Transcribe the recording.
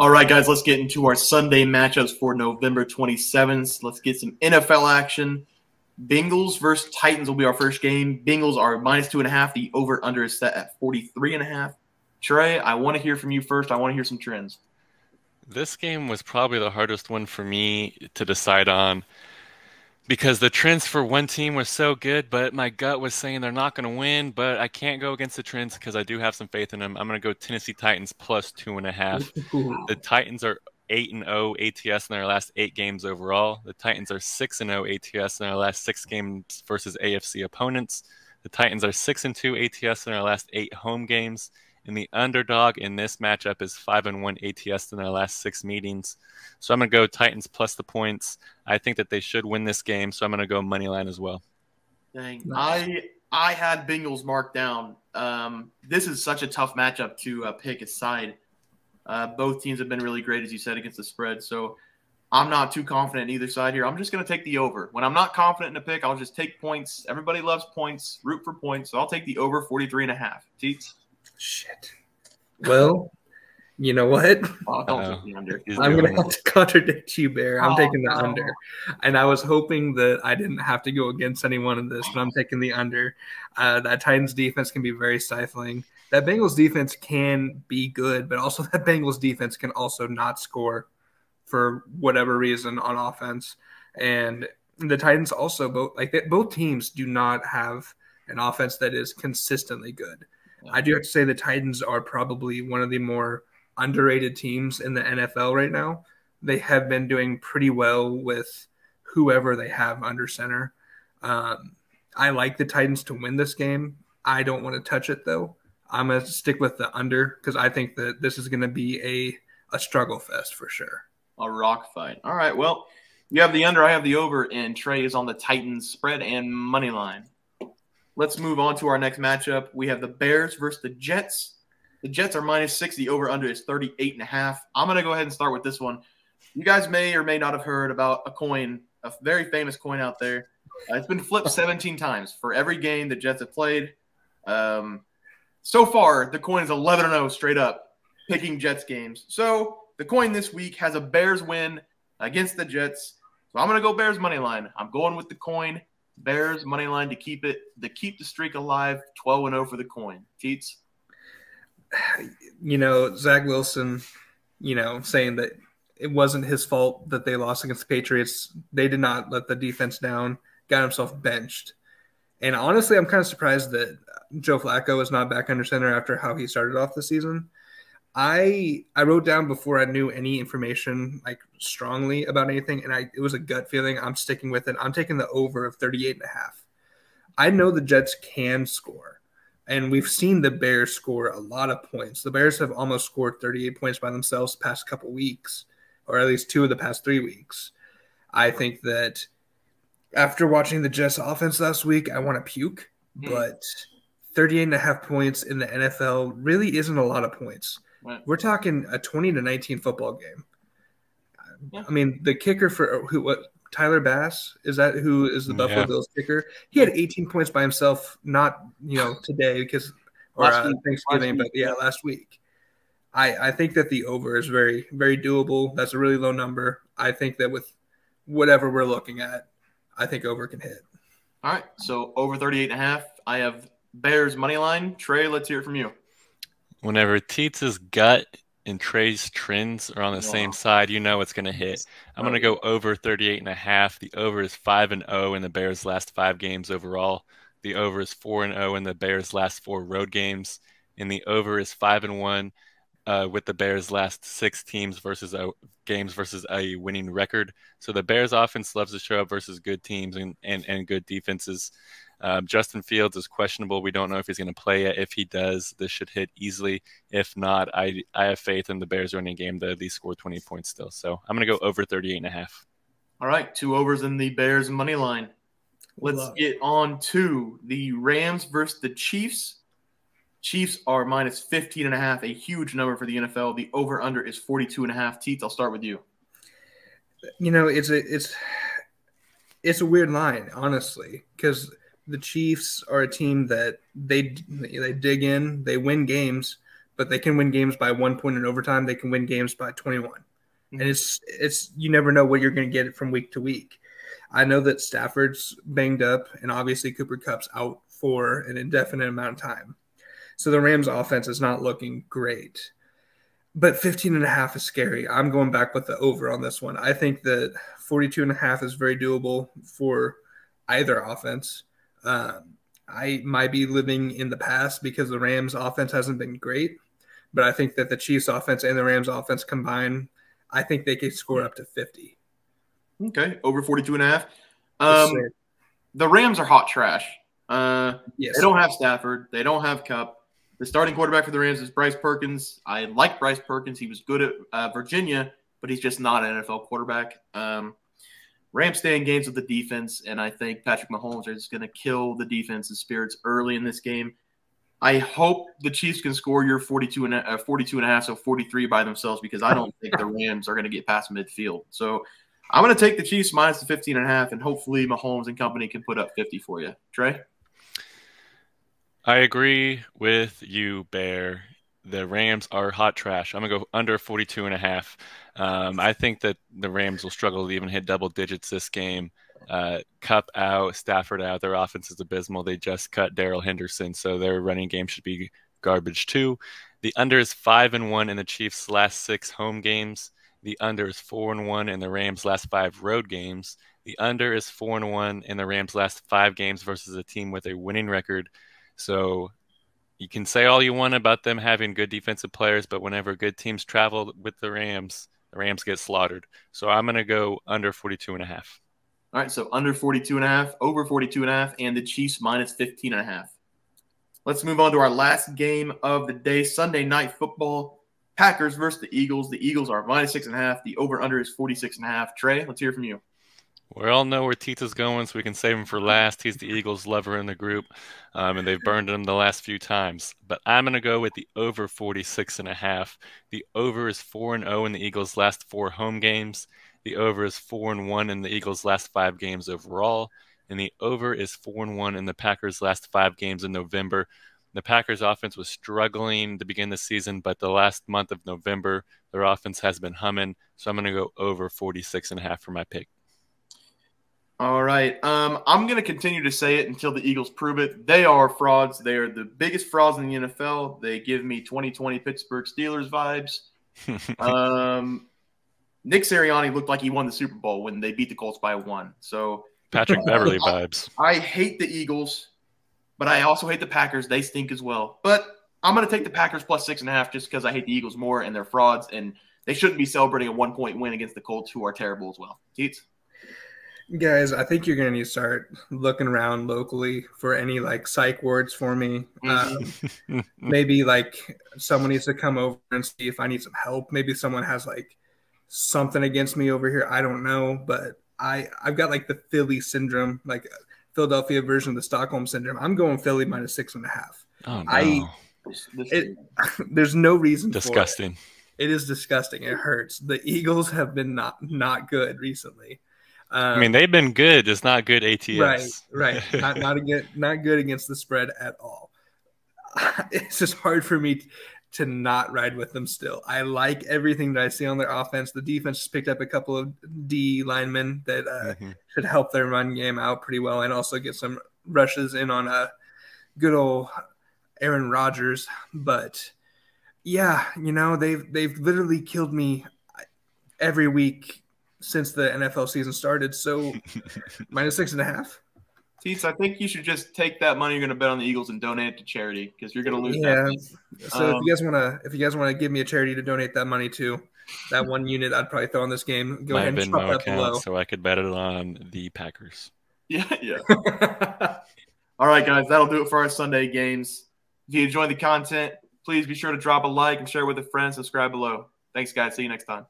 All right, guys, let's get into our Sunday matchups for November 27th. Let's get some NFL action. Bengals versus Titans will be our first game. Bengals are -2.5. The over-under is set at 43.5. Trey, I want to hear from you first. I want to hear some trends. This game was probably the hardest one for me to decide on because the trends for one team were so good, but my gut was saying they're not going to win, but I can't go against the trends because I do have some faith in them. I'm going to go Tennessee Titans +2.5. The Titans are 8-0 ATS in their last 8 games overall. The Titans are 6-0 ATS in their last 6 games versus AFC opponents. The Titans are 6-2 ATS in their last 8 home games. And the underdog in this matchup is 5-1 ATS in their last 6 meetings. So I'm going to go Titans plus the points. I think that they should win this game, so I'm going to go money line as well. Dang. I had Bengals marked down. This is such a tough matchup to pick aside. Both teams have been really great, as you said, against the spread. So I'm not too confident in either side here. I'm just going to take the over. When I'm not confident in a pick, I'll just take points. Everybody loves points, root for points. So I'll take the over 43.5. Teats? Shit. Well, you know what? I'm going to have to contradict you, Bear. I'm taking the under. And I was hoping that I didn't have to go against anyone in this, but I'm taking the under. That Titans defense can be very stifling. That Bengals defense can be good, but also that Bengals defense can also not score for whatever reason on offense. And the Titans also, both teams do not have an offense that is consistently good. I do have to say the Titans are probably one of the more underrated teams in the NFL right now. They have been doing pretty well with whoever they have under center. I like the Titans to win this game. I don't want to touch it, though. I'm going to stick with the under because I think that this is going to be a struggle fest for sure. A rock fight. All right, well, you have the under, I have the over, and Trey is on the Titans spread and money line. Let's move on to our next matchup. We have the Bears versus the Jets. The Jets are -6. The over-under is 38.5. I'm going to go ahead and start with this one. You guys may or may not have heard about a coin, a very famous coin out there. It's been flipped 17 times for every game the Jets have played. So far, the coin is 11-0 straight up, picking Jets games. So the coin this week has a Bears win against the Jets. So I'm going to go Bears money line. I'm going with the coin. Bears money line to keep the streak alive. 12-0 for the coin. Teats, you know, Zach Wilson, you know, saying that it wasn't his fault that they lost against the Patriots. They did not let the defense down. Got himself benched. And honestly, I'm kind of surprised that Joe Flacco is not back under center after how he started off the season. I wrote down before I knew any information strongly about anything, and it was a gut feeling. I'm sticking with it. I'm taking the over of 38.5. I know the Jets can score, and we've seen the Bears score a lot of points. The Bears have almost scored 38 points by themselves the past couple weeks, or at least 2 of the past 3 weeks. I think that after watching the Jets offense last week, I want to puke, but 38.5 points in the NFL really isn't a lot of points. We're talking a 20-19 football game. Yeah. I mean, the kicker for Tyler Bass, is that who is the Buffalo Bills kicker? He had 18 points by himself, not today because Thanksgiving, but last week. I think that the over is very, very doable. That's a really low number. I think that with whatever we're looking at, I think over can hit. All right, so over 38.5. I have Bears money line. Trey, let's hear it from you. Whenever Teats' gut and Trey's trends are on the same side, you know it's going to hit. I'm going to go over 38.5. The over is 5-0 in the Bears' last 5 games overall. The over is 4-0 in the Bears' last 4 road games. And the over is 5-1 with the Bears' last 6 games versus a winning record. So the Bears' offense loves to show up versus good teams and good defenses. Justin Fields is questionable. We don't know if he's going to play yet. If he does, this should hit easily. If not, I have faith in the Bears winning game to at least score 20 points still. So I'm going to go over 38.5. All right, 2 overs in the Bears money line. Let's get on to the Rams versus the Chiefs. Chiefs are -15.5, a huge number for the NFL. The over-under is 42.5. Teeth, I'll start with you. You know, it's a weird line, honestly, because the Chiefs are a team that they dig in, they win games, but they can win games by 1 point in overtime. They can win games by 21. Mm-hmm. And it's you never know what you're going to get from week to week. I know that Stafford's banged up, and obviously Cooper Kupp's out for an indefinite amount of time. So the Rams' offense is not looking great. But 15.5 is scary. I'm going back with the over on this one. I think that 42.5 is very doable for either offense. I might be living in the past because the Rams' offense hasn't been great, but I think that the Chiefs' offense and the Rams' offense combined, I think they could score up to 50. Okay, over 42.5. The Rams are hot trash. Yes. They don't have Stafford. They don't have Kupp. The starting quarterback for the Rams is Bryce Perkins. I like Bryce Perkins. He was good at Virginia, but he's just not an NFL quarterback. Rams stay in games with the defense, and I think Patrick Mahomes is going to kill the defense's spirits early in this game. I hope the Chiefs can score your 42.5, so 43 by themselves, because I don't think the Rams are going to get past midfield. So I'm going to take the Chiefs minus the 15.5, and hopefully Mahomes and company can put up 50 for you. Trey? I agree with you, Bear. The Rams are hot trash. I'm going to go under 42.5. I think that the Rams will struggle to even hit double digits this game. Kupp out, Stafford out. Their offense is abysmal. They just cut Darrell Henderson, so their running game should be garbage too. The under is 5-1 in the Chiefs' last 6 home games. The under is 4-1 in the Rams' last 5 road games. The under is 4-1 in the Rams' last 5 games versus a team with a winning record. So you can say all you want about them having good defensive players, but whenever good teams travel with the Rams get slaughtered. So I'm going to go under 42.5. All right, so under 42.5, over 42.5, and the Chiefs minus 15.5. Let's move on to our last game of the day, Sunday Night Football, Packers versus the Eagles. The Eagles are minus 6.5. The over-under is 46.5. Trey, let's hear from you. We all know where Tita's going, so we can save him for last. He's the Eagles' lover in the group, and they've burned him the last few times. But I'm going to go with the over 46.5. The over is 4-0 in the Eagles' last 4 home games. The over is 4-1 in the Eagles' last 5 games overall. And the over is 4-1 in the Packers' last 5 games in November. The Packers' offense was struggling to begin the season, but the last month of November, their offense has been humming. So I'm going to go over 46.5 for my pick. All right. I'm going to continue to say it until the Eagles prove it. They are frauds. They are the biggest frauds in the NFL. They give me 2020 Pittsburgh Steelers vibes. Nick Sirianni looked like he won the Super Bowl when they beat the Colts by 1. So Patrick Beverly vibes. I hate the Eagles, but I also hate the Packers. They stink as well. But I'm going to take the Packers plus 6.5 just because I hate the Eagles more and they're frauds, and they shouldn't be celebrating a 1-point win against the Colts, who are terrible as well. Keats? Guys, I think you're going to need to start looking around locally for any, like, psych wards for me. Maybe, like, someone needs to come over and see if I need some help. Maybe someone has, like, something against me over here. I don't know, but I've got, like, the Philly syndrome, like Philadelphia version of the Stockholm syndrome. I'm going Philly minus 6.5. Oh, no. There's no reason disgusting. For it. It is disgusting. It hurts. The Eagles have been not good recently. I mean, they've been good. It's not good ATS. Right. Not good against the spread at all. It's just hard for me to not ride with them still. I like everything that I see on their offense. The defense has picked up a couple of D linemen that should help their run game out pretty well and also get some rushes in on a good old Aaron Rodgers. But, yeah, you know, they've literally killed me every week since the NFL season started, so minus 6.5. Teets, I think you should just take that money you're going to bet on the Eagles and donate it to charity because you're going to lose. Yeah. That. So if you guys want to give me a charity to donate that money to, that one unit I'd probably throw in this game. Go ahead and drop that below, so I could bet it on the Packers. Yeah. All right, guys, that'll do it for our Sunday games. If you enjoyed the content, please be sure to drop a like and share with a friend. Subscribe below. Thanks, guys. See you next time.